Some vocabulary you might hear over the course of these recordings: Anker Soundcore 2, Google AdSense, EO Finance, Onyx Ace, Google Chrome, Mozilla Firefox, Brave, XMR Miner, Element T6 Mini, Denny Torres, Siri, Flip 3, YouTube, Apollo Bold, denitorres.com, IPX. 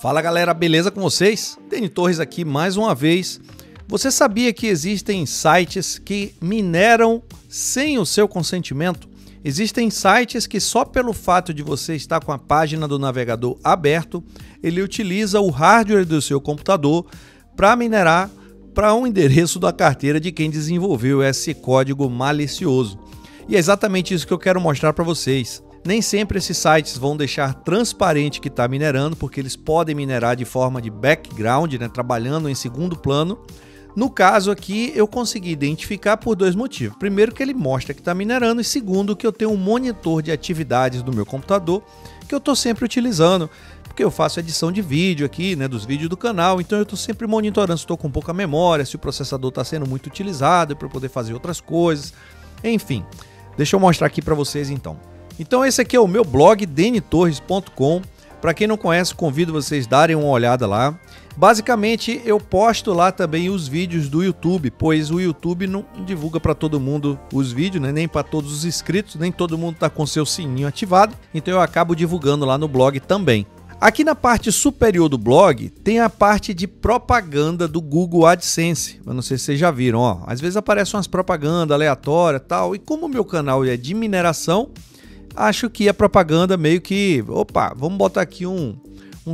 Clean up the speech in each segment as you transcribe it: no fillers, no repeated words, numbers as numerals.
Fala galera, beleza com vocês? Denny Torres aqui mais uma vez. Você sabia que existem sites que mineram sem o seu consentimento? Existem sites que só pelo fato de você estar com a página do navegador aberto, ele utiliza o hardware do seu computador para minerar para um endereço da carteira de quem desenvolveu esse código malicioso. E é exatamente isso que eu quero mostrar para vocês. Nem sempre esses sites vão deixar transparente que está minerando, porque eles podem minerar de forma de background, né, trabalhando em segundo plano. No caso aqui, eu consegui identificar por dois motivos. Primeiro, que ele mostra que está minerando, e segundo, que eu tenho um monitor de atividades do meu computador que eu estou sempre utilizando, porque eu faço edição de vídeo aqui, né, dos vídeos do canal, então eu estou sempre monitorando se estou com pouca memória, se o processador está sendo muito utilizado para poder fazer outras coisas, enfim. Deixa eu mostrar aqui para vocês então. Então esse aqui é o meu blog, denitorres.com. Para quem não conhece, convido vocês a darem uma olhada lá. Basicamente, eu posto lá também os vídeos do YouTube, pois o YouTube não divulga para todo mundo os vídeos, né? Nem para todos os inscritos, nem todo mundo está com seu sininho ativado, então eu acabo divulgando lá no blog também. Aqui na parte superior do blog tem a parte de propaganda do Google AdSense. Eu não sei se vocês já viram, ó. Às vezes aparecem umas propagandas aleatórias e tal, e como o meu canal é de mineração, acho que a propaganda meio que, opa, vamos botar aqui um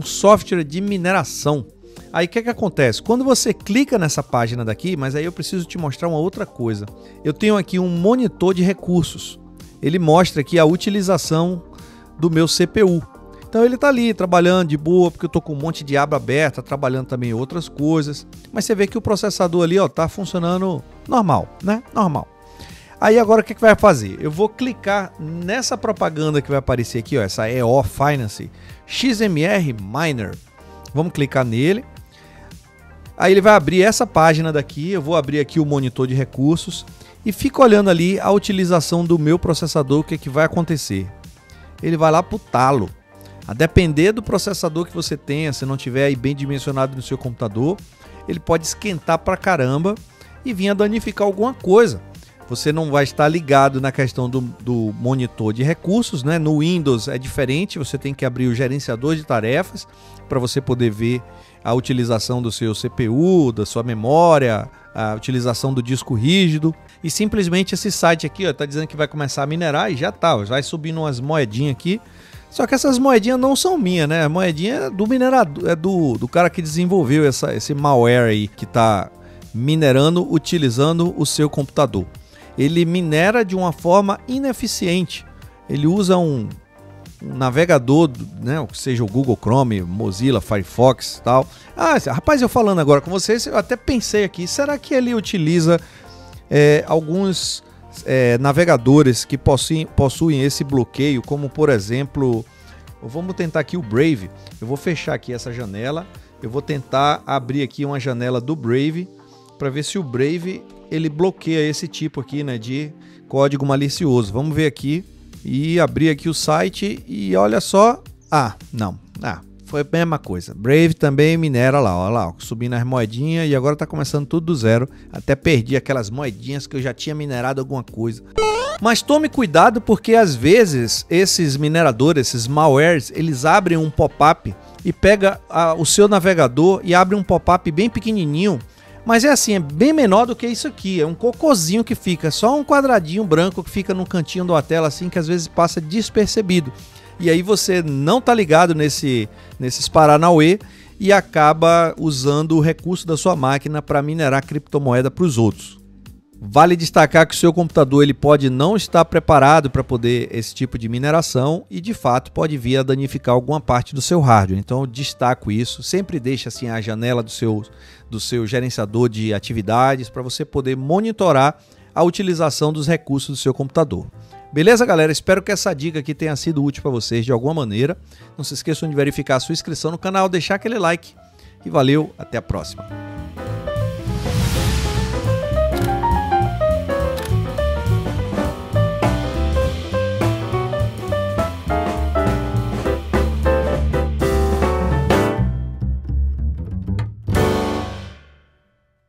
software de mineração. Aí o que acontece? Quando você clica nessa página daqui, mas aí eu preciso te mostrar uma outra coisa. Eu tenho aqui um monitor de recursos. Ele mostra aqui a utilização do meu CPU. Então ele tá ali trabalhando de boa, porque eu tô com um monte de aba aberta, trabalhando também outras coisas. Mas você vê que o processador ali, ó, tá funcionando normal, né? Normal. Aí agora o que vai fazer? Eu vou clicar nessa propaganda que vai aparecer aqui, ó, essa EO Finance, XMR Miner. Vamos clicar nele. Aí ele vai abrir essa página daqui, eu vou abrir aqui o monitor de recursos e fico olhando ali a utilização do meu processador, o que é que vai acontecer. Ele vai lá pro talo. A depender do processador que você tenha, se não tiver aí bem dimensionado no seu computador, ele pode esquentar pra caramba e vir a danificar alguma coisa. Você não vai estar ligado na questão do monitor de recursos, né? No Windows é diferente, você tem que abrir o gerenciador de tarefas para você poder ver a utilização do seu CPU, da sua memória, a utilização do disco rígido. E simplesmente esse site aqui está dizendo que vai começar a minerar e já tá, vai subindo umas moedinhas aqui. Só que essas moedinhas não são minhas, né? A moedinha é do minerador, é do cara que desenvolveu esse malware aí que está minerando utilizando o seu computador. Ele minera de uma forma ineficiente, ele usa um navegador, né, seja o Google Chrome, Mozilla, Firefox e tal. Ah, rapaz, eu falando agora com vocês, eu até pensei aqui, será que ele utiliza alguns navegadores que possuem esse bloqueio, como por exemplo, vamos tentar aqui o Brave. Eu vou fechar aqui essa janela, eu vou tentar abrir aqui uma janela do Brave, para ver se o Brave ele bloqueia esse tipo aqui, né, de código malicioso. Vamos ver aqui e abrir aqui o site e olha só. Ah, não. Ah, foi a mesma coisa. Brave também minera lá, olha lá, ó, subindo as moedinhas e agora tá começando tudo do zero. Até perdi aquelas moedinhas que eu já tinha minerado alguma coisa. Mas tome cuidado, porque às vezes esses mineradores, esses malwares, eles abrem um pop-up e pega o seu navegador e abre um pop-up bem pequenininho. Mas é assim, é bem menor do que isso aqui, é um cocôzinho que fica, só um quadradinho branco que fica no cantinho da tela assim, que às vezes passa despercebido. E aí você não tá ligado nesses paranauê e acaba usando o recurso da sua máquina para minerar criptomoeda para os outros. Vale destacar que o seu computador ele pode não estar preparado para poder esse tipo de mineração e de fato pode vir a danificar alguma parte do seu hardware. Então eu destaco isso, sempre deixa assim a janela do seu gerenciador de atividades para você poder monitorar a utilização dos recursos do seu computador. Beleza, galera? Espero que essa dica aqui tenha sido útil para vocês de alguma maneira. Não se esqueçam de verificar a sua inscrição no canal, deixar aquele like e valeu, até a próxima.